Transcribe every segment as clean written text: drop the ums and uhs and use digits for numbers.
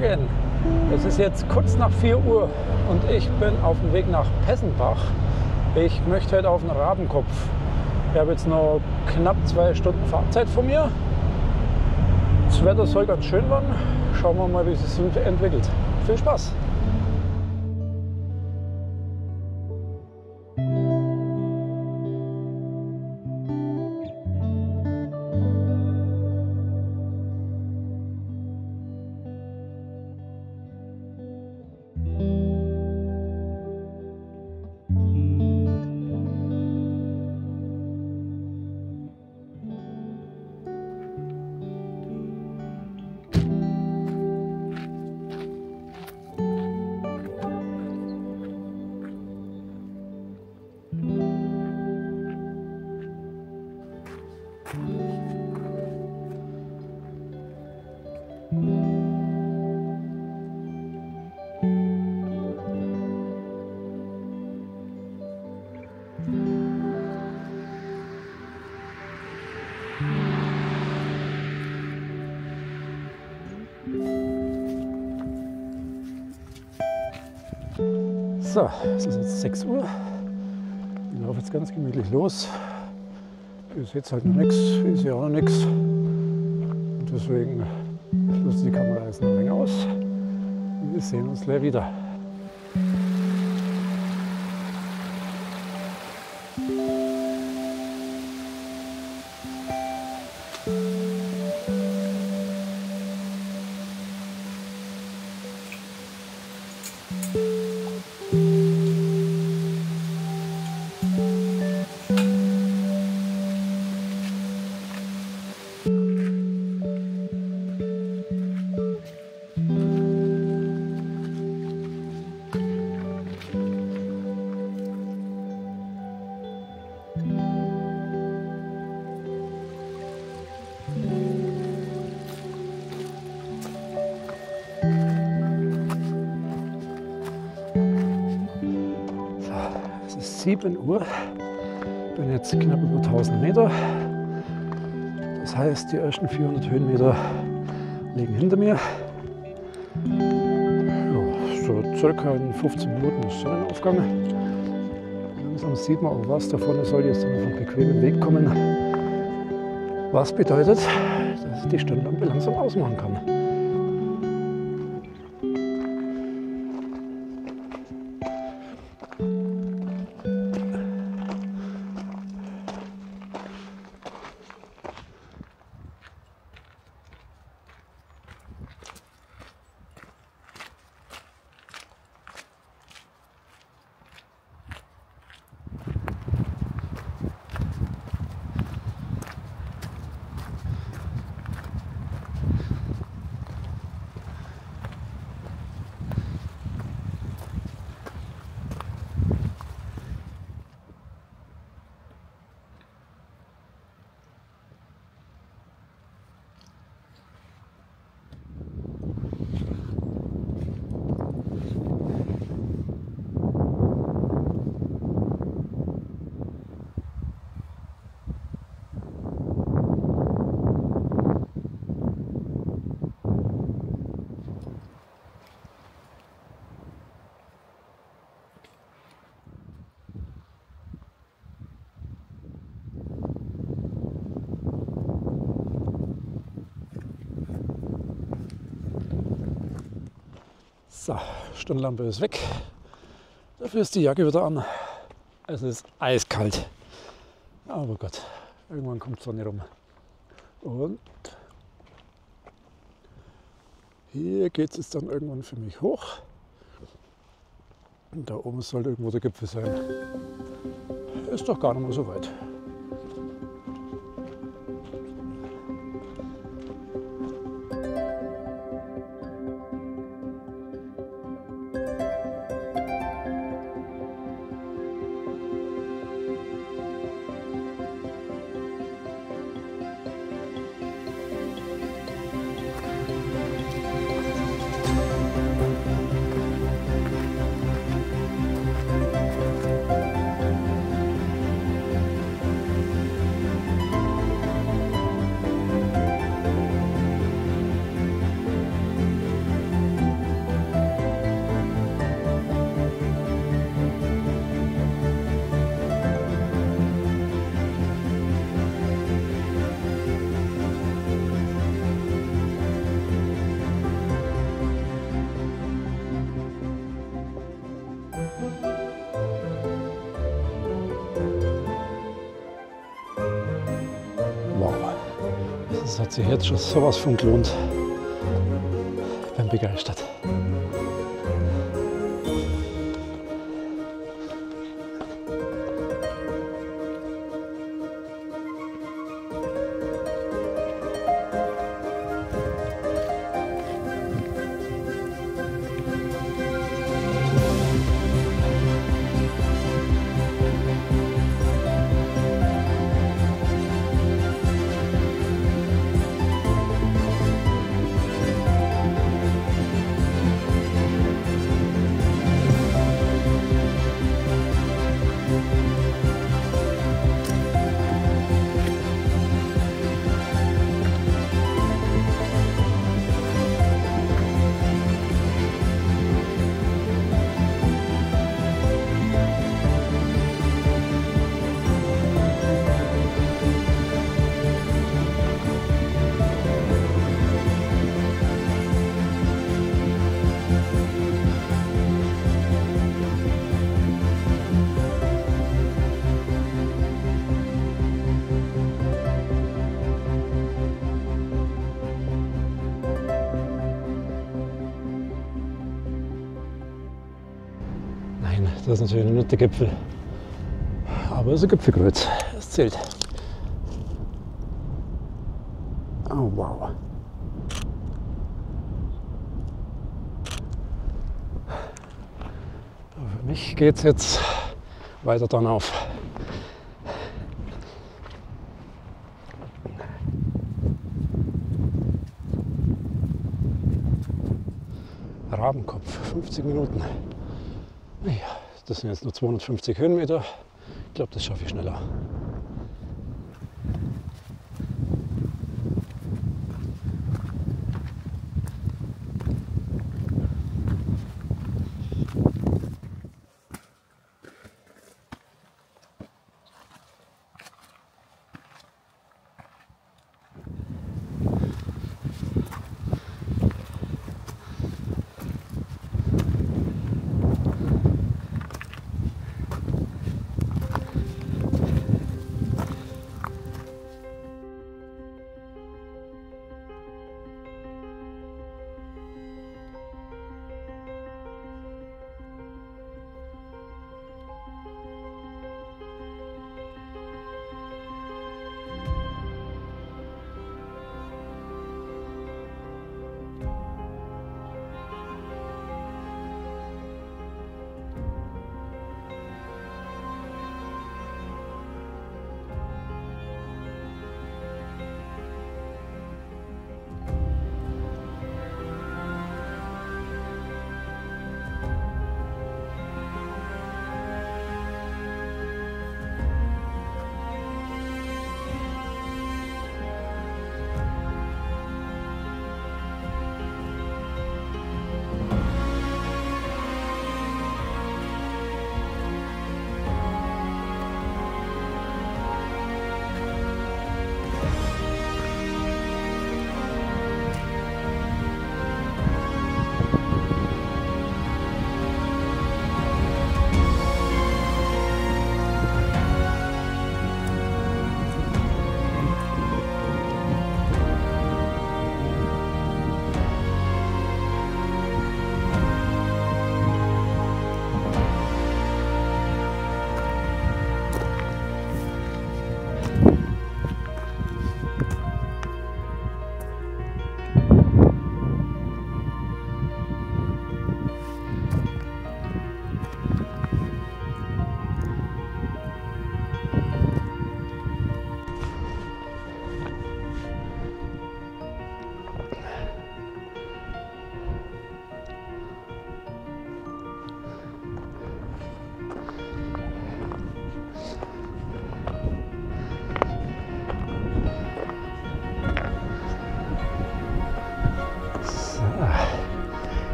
Morgen. Es ist jetzt kurz nach 4 Uhr und ich bin auf dem Weg nach Pessenbach. Ich möchte heute auf den Rabenkopf. Ich habe jetzt noch knapp 2 Stunden Fahrzeit vor mir. Das Wetter soll ganz schön werden. Schauen wir mal, wie es sich entwickelt. Viel Spaß! So, es ist jetzt 6 Uhr. Ich laufe jetzt ganz gemütlich los. Ihr seht halt noch nichts, ich sehe auch noch nichts. Und deswegen löst die Kamera jetzt noch ein wenig aus. Und wir sehen uns gleich wieder. Es ist 7 Uhr, ich bin jetzt knapp über 1000 Meter, das heißt, die ersten 400 Höhenmeter liegen hinter mir. Ja, so circa in 15 Minuten ist Sonnenaufgang. Langsam sieht man auch was, da vorne soll jetzt auf einen bequemen Weg kommen, was bedeutet, dass ich die Stirnlampe langsam ausmachen kann. So, Stirnlampe ist weg, dafür ist die Jacke wieder an. Es ist eiskalt, aber Gott, irgendwann kommt die Sonne rum. Und hier geht es dann irgendwann für mich hoch. Und da oben soll irgendwo der Gipfel sein. Ist doch gar nicht mal so weit. Das hat sich jetzt schon sowas von gelohnt. Ich bin begeistert. Das ist natürlich nicht der Gipfel, aber es ist ein Gipfelkreuz, es zählt. Oh wow. Für mich geht es jetzt weiter dann auf. Rabenkopf, 50 Minuten. Ja. Das sind jetzt nur 250 Höhenmeter. Ich glaube, das schaffe ich schneller.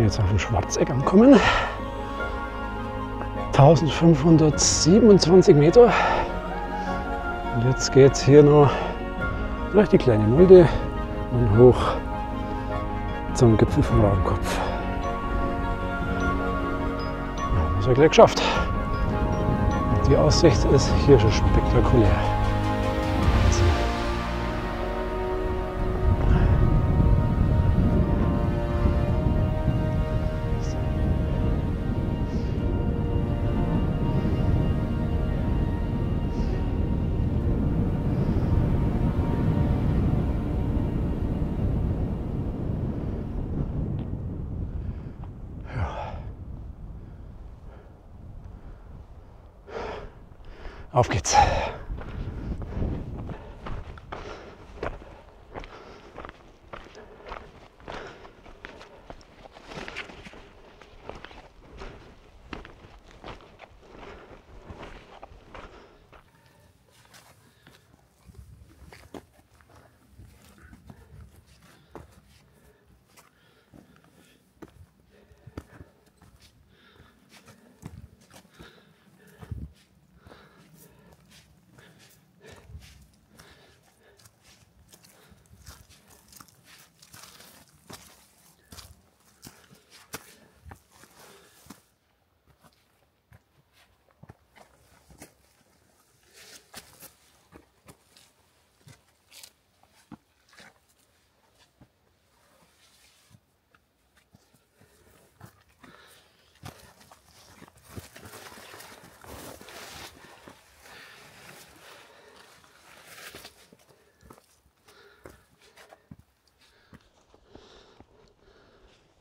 Jetzt auf dem Schwarzeck ankommen. 1527 Meter. Und jetzt geht es hier noch durch die kleine Mulde und hoch zum Gipfel vom Rabenkopf. Haben wir es ja gleich geschafft. Die Aussicht ist hier schon spektakulär. Auf geht's.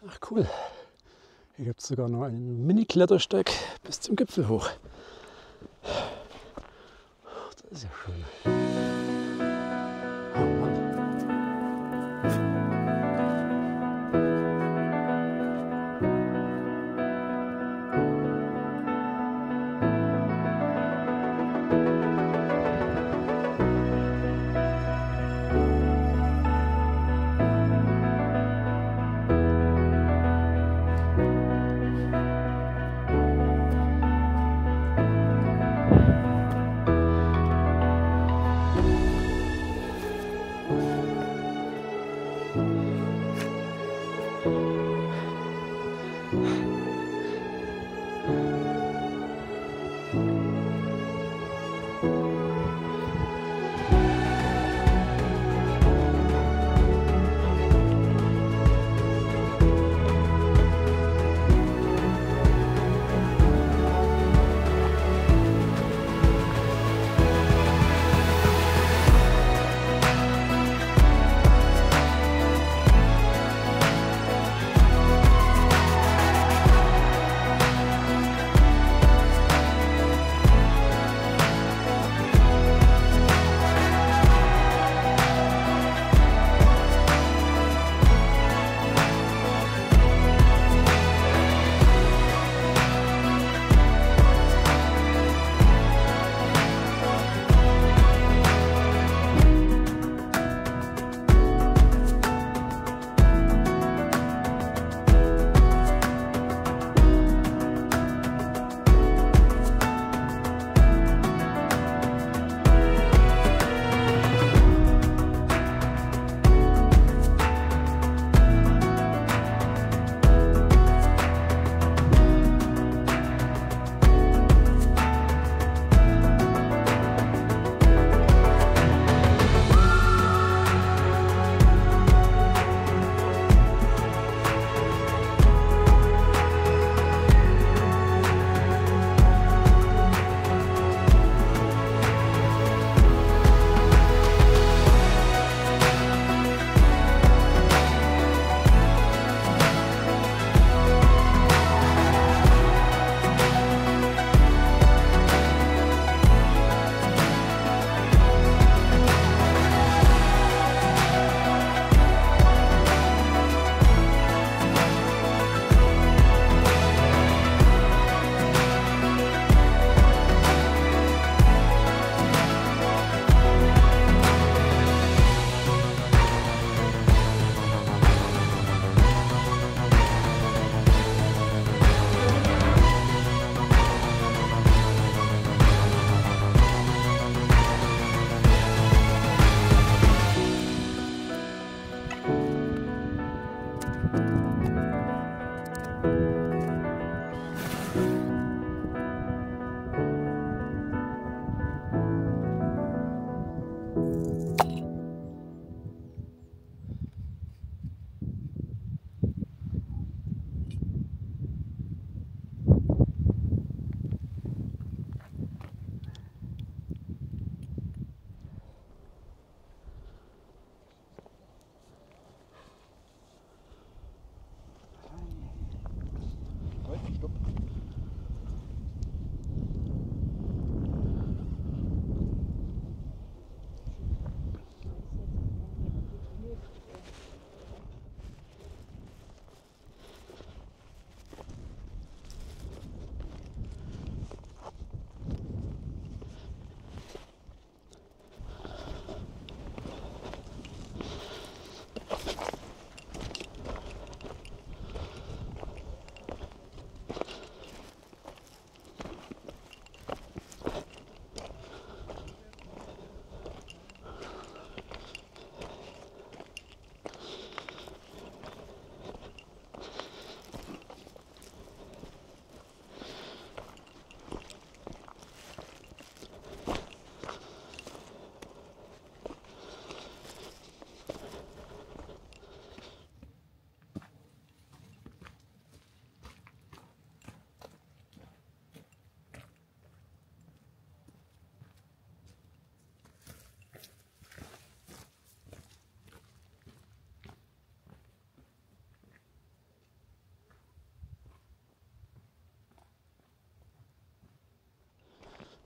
Ach cool, hier gibt es sogar noch einen Mini-Klettersteig bis zum Gipfel hoch. Das ist ja schön. Oh Mann.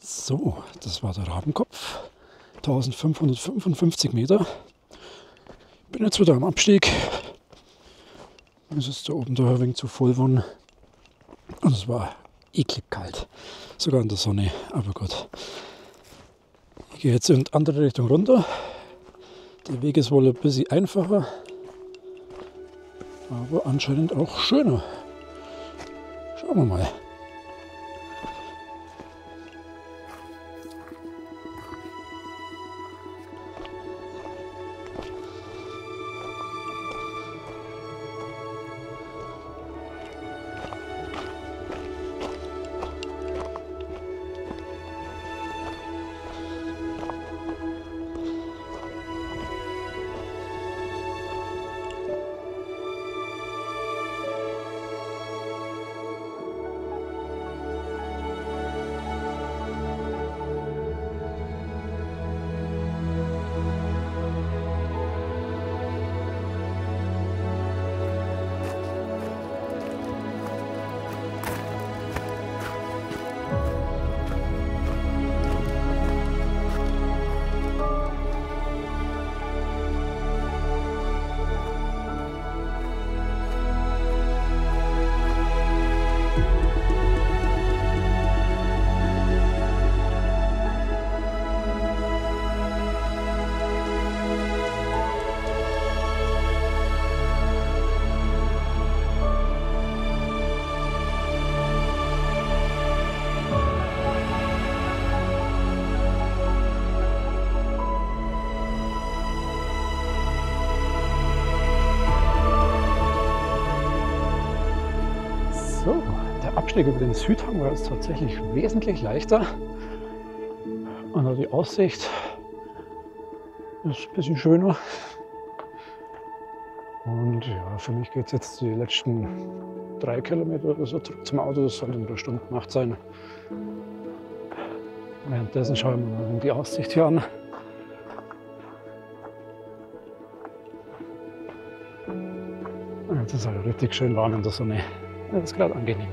So, das war der Rabenkopf, 1555 Meter. Bin jetzt wieder am Abstieg. Es ist da oben da ein wenig zu voll geworden. Und es war eklig kalt, sogar in der Sonne, aber gut. Ich gehe jetzt in die andere Richtung runter. Der Weg ist wohl ein bisschen einfacher, aber anscheinend auch schöner. Schauen wir mal. So, der Abstieg über den Südhang war jetzt tatsächlich wesentlich leichter und auch die Aussicht ist ein bisschen schöner. Und ja, für mich geht es jetzt die letzten 3 Kilometer oder so zurück zum Auto, das sollte in 3 Stunden Nacht sein. Währenddessen schauen wir mal die Aussicht hier an. Es ist halt richtig schön warm in der Sonne. Das ist gerade angenehm.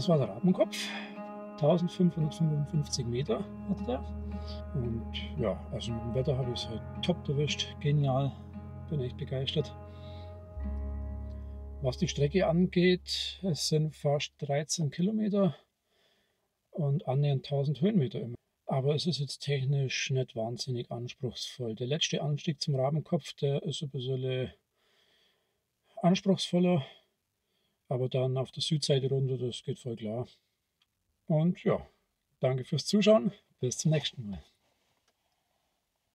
Das war der Rabenkopf. 1555 Meter hatte der. Und ja, also mit dem Wetter habe ich es halt top erwischt. Genial. Bin echt begeistert. Was die Strecke angeht, es sind fast 13 Kilometer und annähernd 1000 Höhenmeter immer. Aber es ist jetzt technisch nicht wahnsinnig anspruchsvoll. Der letzte Anstieg zum Rabenkopf, der ist ein bisschen anspruchsvoller. Aber dann auf der Südseite runter, das geht voll klar. Und ja, danke fürs Zuschauen. Bis zum nächsten Mal.